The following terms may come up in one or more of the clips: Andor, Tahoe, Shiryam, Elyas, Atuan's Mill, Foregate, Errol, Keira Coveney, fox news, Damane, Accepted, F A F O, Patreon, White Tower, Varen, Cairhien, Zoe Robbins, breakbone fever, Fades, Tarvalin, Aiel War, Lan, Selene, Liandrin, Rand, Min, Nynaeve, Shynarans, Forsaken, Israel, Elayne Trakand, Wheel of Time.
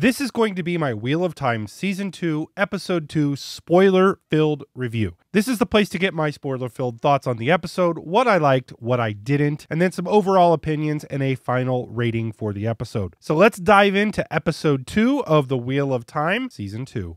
This is going to be my Wheel of Time Season 2, Episode 2 spoiler-filled review. This is the place to get my spoiler-filled thoughts on the episode, what I liked, what I didn't, and then some overall opinions and a final rating for the episode. So let's dive into Episode 2 of the Wheel of Time Season 2.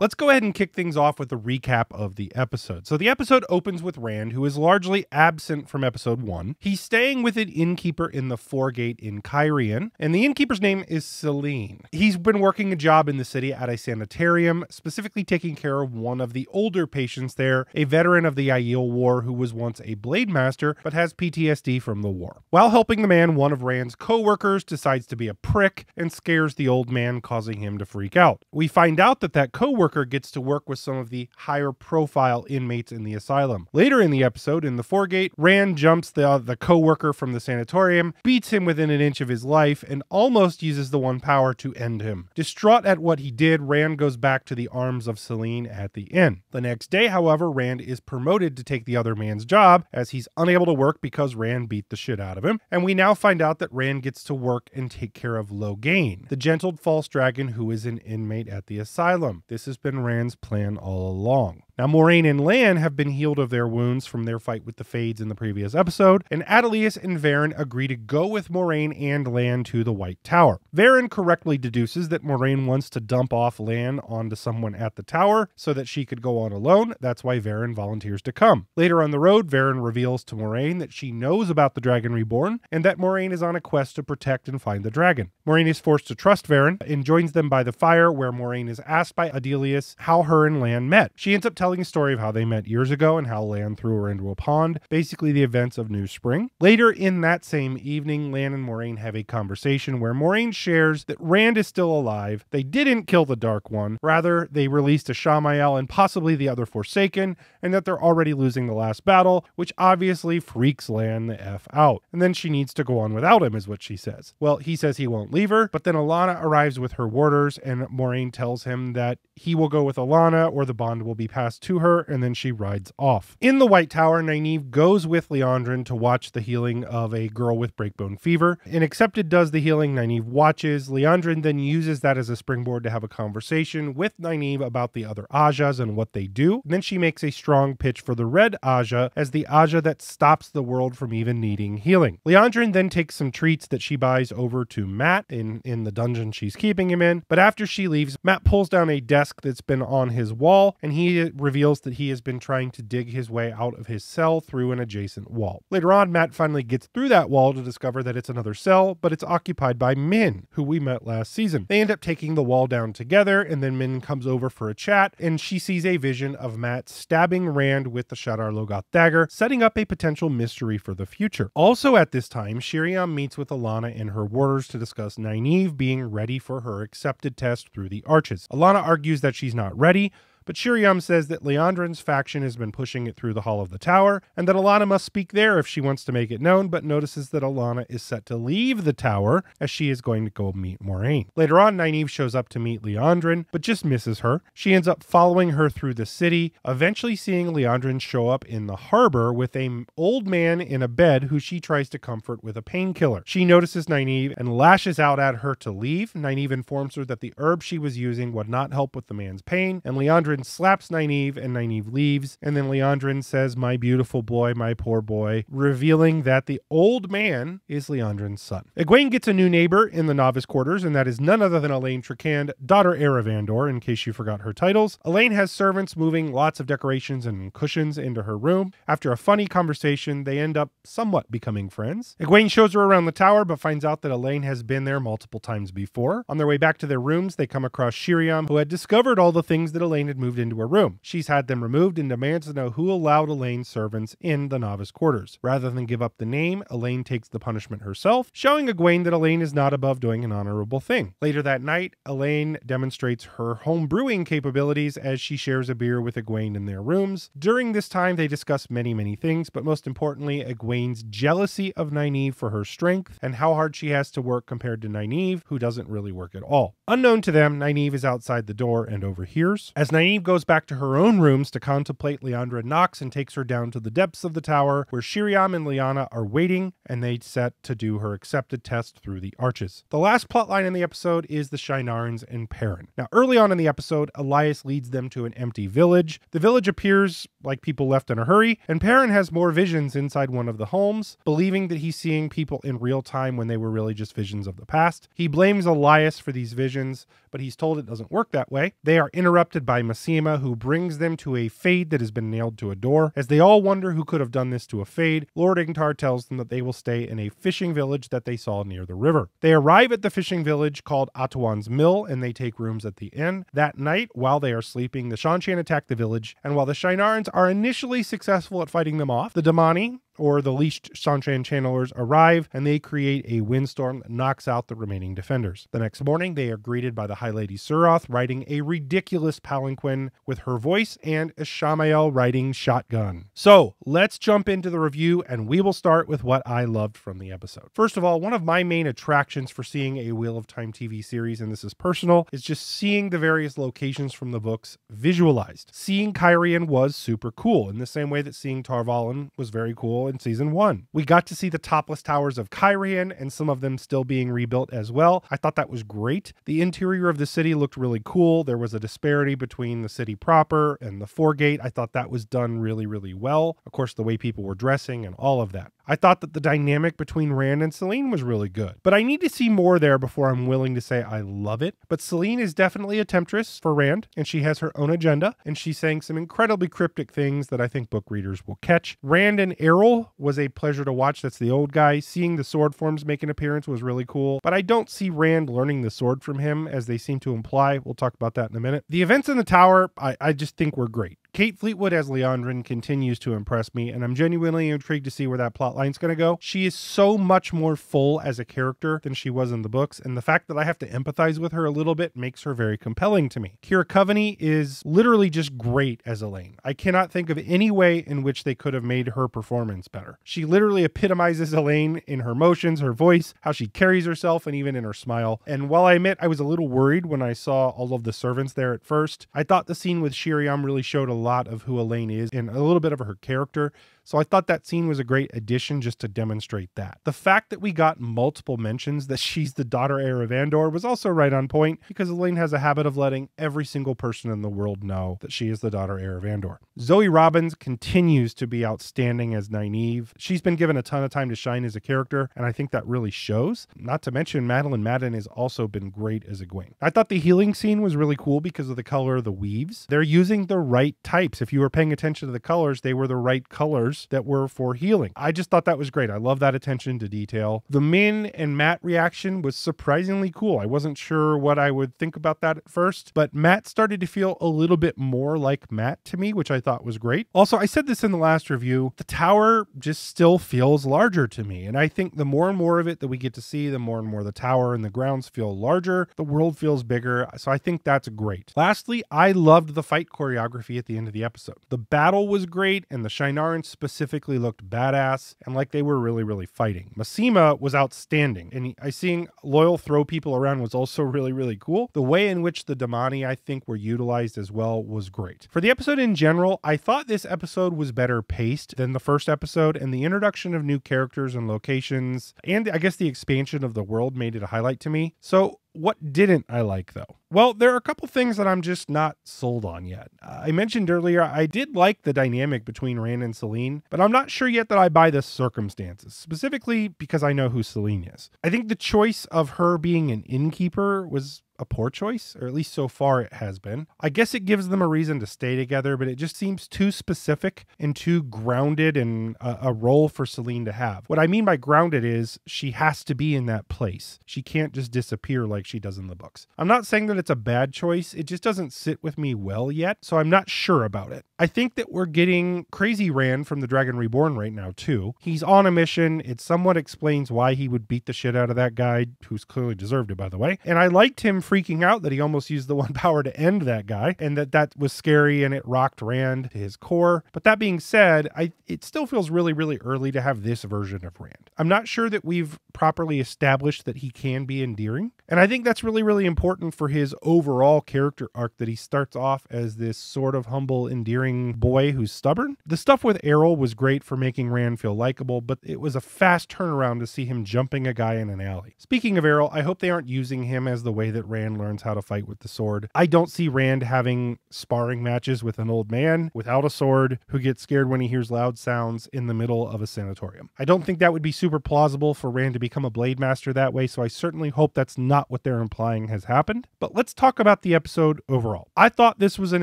Let's go ahead and kick things off with a recap of the episode. So the episode opens with Rand, who is largely absent from episode 1. He's staying with an innkeeper in the Foregate in Cairhien, and the innkeeper's name is Selene. He's been working a job in the city at a sanitarium, specifically taking care of one of the older patients there, a veteran of the Aiel War who was once a blade master but has PTSD from the war. While helping the man, one of Rand's co-workers decides to be a prick and scares the old man, causing him to freak out. We find out that co-worker gets to work with some of the higher profile inmates in the asylum. Later in the episode, in the Foregate, Rand jumps the co-worker from the sanatorium, beats him within an inch of his life, and almost uses the one power to end him. Distraught at what he did, Rand goes back to the arms of Selene at the inn. The next day, however, Rand is promoted to take the other man's job as he's unable to work because Rand beat the shit out of him, and we now find out that Rand gets to work and take care of Logain, the gentled false dragon who is an inmate at the asylum. This has been Rand's plan all along. Now, Moraine and Lan have been healed of their wounds from their fight with the Fades in the previous episode, and Adelius and Varen agree to go with Moraine and Lan to the White Tower. Varen correctly deduces that Moraine wants to dump off Lan onto someone at the tower so that she could go on alone. That's why Varen volunteers to come. Later on the road, Varen reveals to Moraine that she knows about the Dragon Reborn and that Moraine is on a quest to protect and find the dragon. Moraine is forced to trust Varen and joins them by the fire, where Moraine is asked by Adelius how her and Lan met. She ends up telling a story of how they met years ago and how Lan threw her into a pond, basically the events of New Spring. Later in that same evening, Lan and Moraine have a conversation where Moraine shares that Rand is still alive. They didn't kill the Dark One. Rather, they released a Shamael and possibly the other Forsaken, and that they're already losing the last battle, which obviously freaks Lan the F out. And then she needs to go on without him, is what she says. Well, he says he won't leave her, but then Alanna arrives with her warders, and Moraine tells him that he will go with Alanna or the bond will be passed to her, and then she rides off. In the White Tower, Nynaeve goes with Liandrin to watch the healing of a girl with breakbone fever, and Accepted does the healing. Nynaeve watches. Liandrin then uses that as a springboard to have a conversation with Nynaeve about the other Ajahs and what they do, and then she makes a strong pitch for the Red Ajah as the Ajah that stops the world from even needing healing. Liandrin then takes some treats that she buys over to Matt in the dungeon she's keeping him in, but after she leaves, Matt pulls down a desk that's been on his wall, and he reveals that he has been trying to dig his way out of his cell through an adjacent wall. Later on, Matt finally gets through that wall to discover that it's another cell, but it's occupied by Min, who we met last season. They end up taking the wall down together, and then Min comes over for a chat, and she sees a vision of Matt stabbing Rand with the Shadar Logoth dagger, setting up a potential mystery for the future. Also at this time, Shiryam meets with Alanna and her warders to discuss Nynaeve being ready for her accepted test through the arches. Alanna argues that she's not ready, but Shiryam says that Liandrin's faction has been pushing it through the hall of the tower, and that Alanna must speak there if she wants to make it known, but notices that Alanna is set to leave the tower as she is going to go meet Moraine. Later on, Nynaeve shows up to meet Liandrin, but just misses her. She ends up following her through the city, eventually seeing Liandrin show up in the harbor with an old man in a bed who she tries to comfort with a painkiller. She notices Nynaeve and lashes out at her to leave. Nynaeve informs her that the herb she was using would not help with the man's pain, and Liandrin slaps Nynaeve, and Nynaeve leaves, and then Liandrin says, "My beautiful boy, my poor boy," revealing that the old man is Liandrin's son. Egwene gets a new neighbor in the novice quarters, and that is none other than Elayne Trakand, daughter heir of Andor, in case you forgot her titles. Elayne has servants moving lots of decorations and cushions into her room. After a funny conversation, they end up somewhat becoming friends. Egwene shows her around the tower, but finds out that Elayne has been there multiple times before. On their way back to their rooms, they come across Shiryam, who had discovered all the things that Elayne had moved into a room. She's had them removed and demands to know who allowed Elaine's servants in the novice quarters. Rather than give up the name, Elayne takes the punishment herself, showing Egwene that Elayne is not above doing an honorable thing. Later that night, Elayne demonstrates her home brewing capabilities as she shares a beer with Egwene in their rooms. During this time, they discuss many things, but most importantly, Egwene's jealousy of Nynaeve for her strength and how hard she has to work compared to Nynaeve, who doesn't really work at all. Unknown to them, Nynaeve is outside the door and overhears. As Nynaeve Nynaeve goes back to her own rooms to contemplate Liandrin Nox and takes her down to the depths of the tower where Shiryam and Lyanna are waiting, and they set to do her accepted test through the arches. The last plotline in the episode is the Shynarans and Perrin. Now, early on in the episode, Elyas leads them to an empty village. The village appears like people left in a hurry, and Perrin has more visions inside one of the homes, believing that he's seeing people in real time when they were really just visions of the past. He blames Elyas for these visions, but he's told it doesn't work that way. They are interrupted by Massima, who brings them to a Fade that has been nailed to a door. As they all wonder who could have done this to a Fade, Lord Ingtar tells them that they will stay in a fishing village that they saw near the river. They arrive at the fishing village called Atuan's Mill, and they take rooms at the inn. That night, while they are sleeping, the Seanchan attack the village, and while the Shynarans are initially successful at fighting them off, the Damane, or the leashed Seanchan channelers, arrive, and they create a windstorm that knocks out the remaining defenders. The next morning, they are greeted by the High Lady Suroth riding a ridiculous palanquin with her voice, and Ishamael riding shotgun. So let's jump into the review, and we will start with what I loved from the episode. First of all, one of my main attractions for seeing a Wheel of Time TV series, and this is personal, is just seeing the various locations from the books visualized. Seeing Cairhien was super cool, in the same way that seeing Tarvalin was very cool in season one. We got to see the topless towers of Cairhien, and some of them still being rebuilt as well. I thought that was great. The interior of the city looked really cool. There was a disparity between the city proper and the Foregate. I thought that was done really, really well. Of course, the way people were dressing and all of that. I thought that the dynamic between Rand and Selene was really good, but I need to see more there before I'm willing to say I love it. But Selene is definitely a temptress for Rand, and she has her own agenda, and she's saying some incredibly cryptic things that I think book readers will catch. Rand and Errol was a pleasure to watch. That's the old guy. Seeing the sword forms make an appearance was really cool, but I don't see Rand learning the sword from him, as they seem to imply. We'll talk about that in a minute. The events in the tower, I just think were great. Kate Fleetwood as Liandrin continues to impress me, and I'm genuinely intrigued to see where that plotline's going to go. She is so much more full as a character than she was in the books, and the fact that I have to empathize with her a little bit makes her very compelling to me. Keira Coveney is literally just great as Elayne. I cannot think of any way in which they could have made her performance better. She literally epitomizes Elayne in her motions, her voice, how she carries herself, and even in her smile. And while I admit I was a little worried when I saw all of the servants there at first, I thought the scene with Shiryam really showed a lot of who Elayne is and a little bit of her character. So I thought that scene was a great addition just to demonstrate that. The fact that we got multiple mentions that she's the daughter heir of Andor was also right on point, because Elayne has a habit of letting every single person in the world know that she is the daughter heir of Andor. Zoe Robbins continues to be outstanding as Nynaeve. She's been given a ton of time to shine as a character, and I think that really shows. Not to mention Madeleine Madden has also been great as Egwene. I thought the healing scene was really cool because of the color of the weaves. They're using the right types. If you were paying attention to the colors, they were the right colors that were for healing. I just thought that was great. I love that attention to detail. The Min and Matt reaction was surprisingly cool. I wasn't sure what I would think about that at first, but Matt started to feel a little bit more like Matt to me, which I thought was great. Also, I said this in the last review, the tower just still feels larger to me. And I think the more and more of it that we get to see, the more and more the tower and the grounds feel larger, the world feels bigger. So I think that's great. Lastly, I loved the fight choreography at the end of the episode. The battle was great, and the Shynarans specifically looked badass and like they were really, really fighting. Massima was outstanding, and seeing Loyal throw people around was also really, really cool. The way in which the Damane, I think, were utilized as well was great. For the episode in general, I thought this episode was better paced than the first episode, and the introduction of new characters and locations, and I guess the expansion of the world, made it a highlight to me. So what didn't I like, though? Well, there are a couple things that I'm just not sold on yet. I mentioned earlier, I did like the dynamic between Rand and Selene, but I'm not sure yet that I buy the circumstances, specifically because I know who Selene is. I think the choice of her being an innkeeper was a poor choice, or at least so far it has been. I guess it gives them a reason to stay together, but it just seems too specific and too grounded in a role for Selene to have. What I mean by grounded is she has to be in that place. She can't just disappear like she does in the books. I'm not saying that it's a bad choice. It just doesn't sit with me well yet, so I'm not sure about it. I think that we're getting crazy Rand from the Dragon Reborn right now too. He's on a mission. It somewhat explains why he would beat the shit out of that guy, who's clearly deserved it, by the way. And I liked him freaking out that he almost used the one power to end that guy, and that was scary and it rocked Rand to his core. But that being said, it still feels really, really early to have this version of Rand. I'm not sure that we've properly established that he can be endearing. And I think that's really, really important for his overall character arc, that he starts off as this sort of humble, endearing boy who's stubborn. The stuff with Errol was great for making Rand feel likable, but it was a fast turnaround to see him jumping a guy in an alley. Speaking of Errol, I hope they aren't using him as the way that Rand learns how to fight with the sword. I don't see Rand having sparring matches with an old man without a sword who gets scared when he hears loud sounds in the middle of a sanatorium. I don't think that would be super plausible for Rand to become a blade master that way, so I certainly hope that's not what they're implying has happened. But let's talk about the episode overall. I thought this was an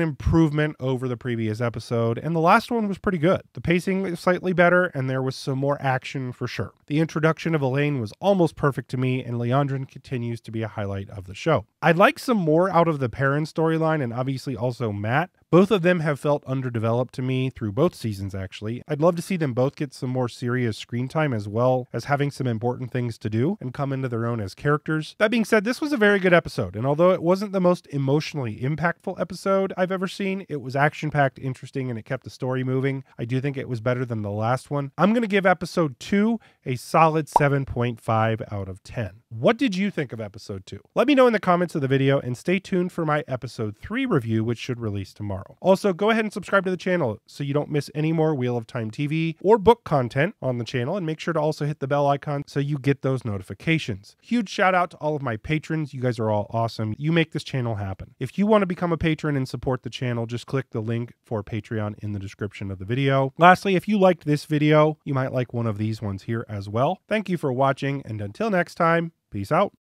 improvement over the previous episode, and the last one was pretty good. The pacing was slightly better, and there was some more action for sure. The introduction of Elayne was almost perfect to me, and Liandrin continues to be a highlight of the show. I'd like some more out of the Perrin storyline, and obviously also Matt. Both of them have felt underdeveloped to me through both seasons, actually. I'd love to see them both get some more serious screen time, as well as having some important things to do and come into their own as characters. That being said, this was a very good episode, and although it wasn't the most emotionally impactful episode I've ever seen, it was action-packed, interesting, and it kept the story moving. I do think it was better than the last one. I'm going to give episode 2 a solid 7.5 out of 10. What did you think of episode 2? Let me know in the comments of the video, and stay tuned for my episode 3 review, which should release tomorrow. Also, go ahead and subscribe to the channel so you don't miss any more Wheel of Time TV or book content on the channel, and make sure to also hit the bell icon so you get those notifications. Huge shout out to all of my patrons. You guys are all awesome. You make this channel happen. If you want to become a patron and support the channel, just click the link for Patreon in the description of the video. Lastly, if you liked this video, you might like one of these ones here as well. Thank you for watching, and until next time, peace out.